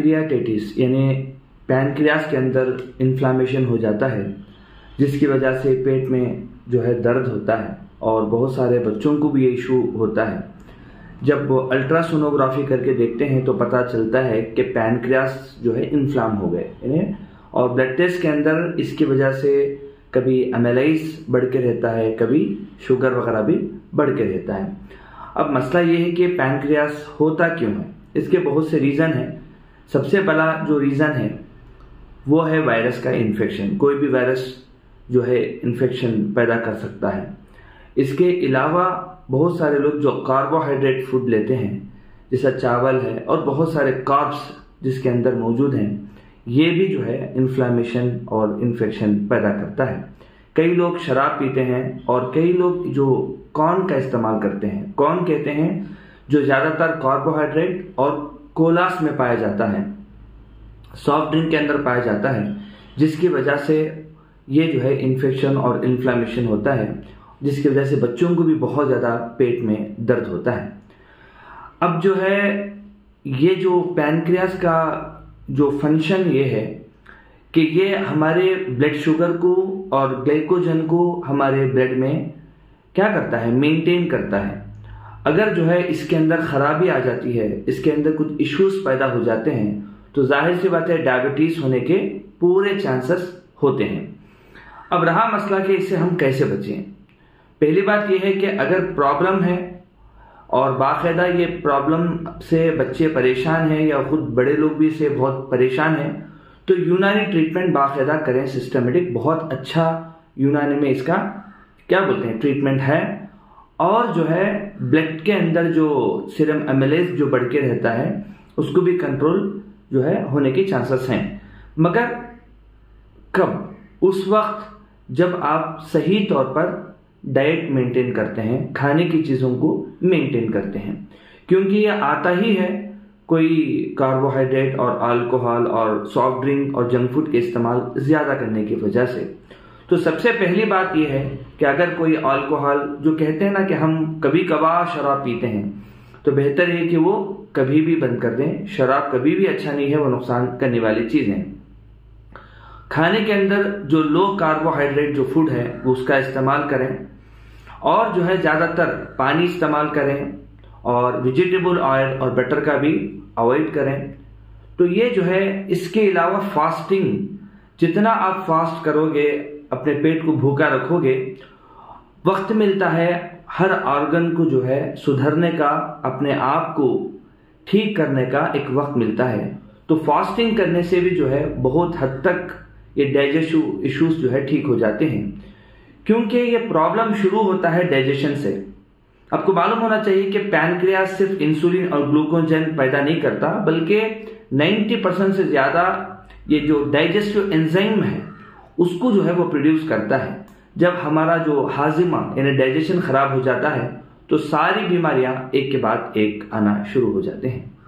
Pancreatitis यानी pancreas के अंदर इन्फ्लामेशन हो जाता है, जिसकी वजह से पेट में जो है दर्द होता है और बहुत सारे बच्चों को भी ये इशू होता है। जब अल्ट्रासोनोग्राफी करके देखते हैं तो पता चलता है कि पैनक्रियास जो है इन्फ्लाम हो गए, और ब्लड टेस्ट के अंदर इसकी वजह से कभी एमाइलाइज बढ़ के रहता है, कभी शुगर वगैरह भी बढ़ के रहता है। अब मसला ये है कि पैनक्रियास होता क्यों है, इसके बहुत से रीज़न हैं। सबसे पहला जो रीज़न है वो है वायरस का इन्फेक्शन। कोई भी वायरस जो है इन्फेक्शन पैदा कर सकता है। इसके अलावा बहुत सारे लोग जो कार्बोहाइड्रेट फूड लेते हैं, जैसा चावल है और बहुत सारे कार्ब्स जिसके अंदर मौजूद हैं, ये भी जो है इन्फ्लामेशन और इन्फेक्शन पैदा करता है। कई लोग शराब पीते हैं और कई लोग जो कॉर्न का इस्तेमाल करते हैं, कॉर्न कहते हैं जो ज़्यादातर कार्बोहाइड्रेट और कोलास में पाया जाता है, सॉफ्ट ड्रिंक के अंदर पाया जाता है, जिसकी वजह से ये जो है इन्फेक्शन और इन्फ्लामेशन होता है, जिसकी वजह से बच्चों को भी बहुत ज़्यादा पेट में दर्द होता है। अब जो है ये जो पैनक्रियास का जो फंक्शन ये है कि ये हमारे ब्लड शुगर को और ग्लाइकोजन को हमारे ब्लड में क्या करता है, मेंटेन करता है। अगर जो है इसके अंदर खराबी आ जाती है, इसके अंदर कुछ इश्यूज पैदा हो जाते हैं, तो जाहिर सी बात है डायबिटीज होने के पूरे चांसेस होते हैं। अब रहा मसला कि इससे हम कैसे बचें। पहली बात यह है कि अगर प्रॉब्लम है और बाकायदा ये प्रॉब्लम से बच्चे परेशान हैं या खुद बड़े लोग भी इससे बहुत परेशान हैं, तो यूनानी ट्रीटमेंट बाकायदा करें, सिस्टमेटिक। बहुत अच्छा यूनानी में इसका क्या बोलते हैं ट्रीटमेंट है। और जो है ब्लड के अंदर जो सीरम एमाइलेज जो बढ़ के रहता है, उसको भी कंट्रोल जो है होने के चांसेस हैं। मगर कब? उस वक्त जब आप सही तौर पर डाइट मेंटेन करते हैं, खाने की चीज़ों को मेंटेन करते हैं, क्योंकि ये आता ही है कोई कार्बोहाइड्रेट और अल्कोहल और सॉफ्ट ड्रिंक और जंक फूड के इस्तेमाल ज़्यादा करने की वजह से। तो सबसे पहली बात यह है कि अगर कोई अल्कोहल जो कहते हैं ना कि हम कभी कभार शराब पीते हैं, तो बेहतर है कि वो कभी भी बंद कर दें। शराब कभी भी अच्छा नहीं है, वो नुकसान करने वाली चीज़ है। खाने के अंदर जो लो कार्बोहाइड्रेट जो फूड है उसका इस्तेमाल करें, और जो है ज़्यादातर पानी इस्तेमाल करें, और वेजिटेबल ऑयल और बटर का भी अवॉइड करें। तो ये जो है, इसके अलावा फास्टिंग, जितना आप फास्ट करोगे, अपने पेट को भूखा रखोगे, वक्त मिलता है हर ऑर्गन को जो है सुधरने का, अपने आप को ठीक करने का एक वक्त मिलता है। तो फास्टिंग करने से भी जो है बहुत हद तक ये डाइजेशन इश्यूज जो है ठीक हो जाते हैं, क्योंकि ये प्रॉब्लम शुरू होता है डाइजेशन से। आपको मालूम होना चाहिए कि पैनक्रियास सिर्फ इंसुलिन और ग्लूकोजन पैदा नहीं करता, बल्कि 90% से ज़्यादा ये जो डाइजेस्टिव एंजाइम है उसको जो है वो प्रोड्यूस करता है। जब हमारा जो हाजिमा यानी डाइजेशन खराब हो जाता है, तो सारी बीमारियाँ एक के बाद एक आना शुरू हो जाते हैं।